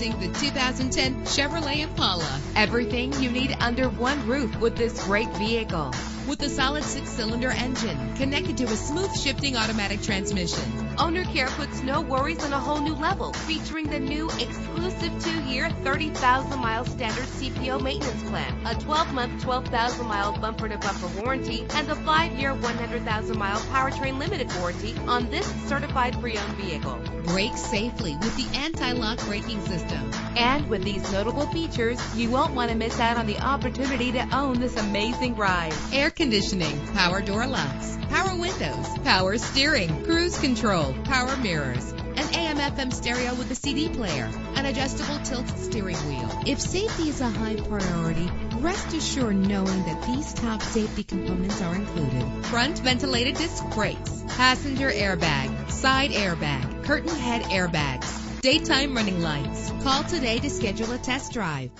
Introducing the 2010 Chevrolet Impala. Everything you need under one roof with this great vehicle. With a solid 6-cylinder engine connected to a smooth shifting automatic transmission, Owner Care puts no worries on a whole new level, featuring the new exclusive 2-year 30,000-mile standard CPO maintenance plan, a 12-month 12,000-mile bumper-to-bumper warranty, and a 5-year 100,000-mile powertrain limited warranty on this certified pre-owned vehicle. Brake safely with the anti-lock braking system. And with these notable features, you won't want to miss out on the opportunity to own this amazing ride. Air conditioning, power door locks, power windows, power steering, cruise control, power mirrors, an AM/FM stereo with a CD player, an adjustable tilt steering wheel. If safety is a high priority, rest assured knowing that these top safety components are included. Front ventilated disc brakes, passenger airbag, side airbag, curtain head airbags, daytime running lights. Call today to schedule a test drive.